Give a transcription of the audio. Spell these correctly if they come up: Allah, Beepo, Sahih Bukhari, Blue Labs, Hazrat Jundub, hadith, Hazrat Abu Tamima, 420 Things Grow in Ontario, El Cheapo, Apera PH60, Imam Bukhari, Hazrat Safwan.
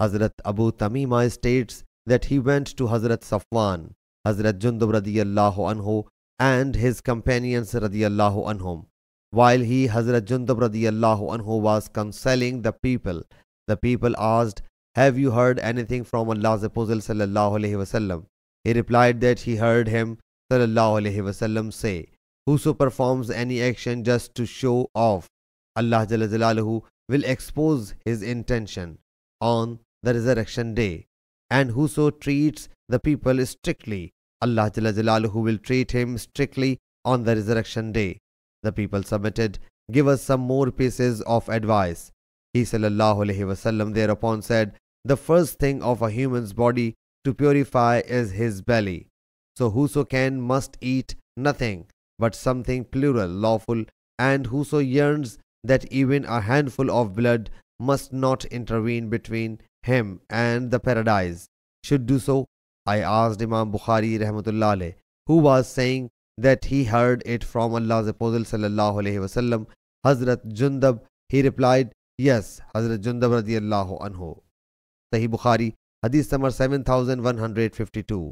Hazrat Abu Tamima states that he went to Hazrat Safwan, Hazrat Jundub radiyallahu anhu, and his companions radiyallahu anhum. While he, Hazrat Jundub radiyallahu anhu, was counseling the people asked, "Have you heard anything from Allah's Apostle sallallahu alayhi wasallam?" He replied that he heard him sallallahu alayhi wasallam say, "Whoso performs any action just to show off, Allah Jalla Jalaluhu will expose his intention on the resurrection day. And whoso treats the people strictly, Allah Jalla Jalaluhu will treat him strictly on the resurrection day." The people submitted, "Give us some more pieces of advice." He sallallahu alayhi wasallam thereupon said, "The first thing of a human's body to purify is his belly. So whoso can must eat nothing but something plural, lawful, and whoso yearns that even a handful of blood must not intervene between him and the paradise should do so." I asked Imam Bukhari rahmatullah alayh, who was saying that he heard it from Allah's Apostle sallallahu alayhi wasallam, Hazrat Jundub. He replied, "Yes, Hazrat Jundub radiyallahu anhu." Sahih Bukhari, hadith number 7152.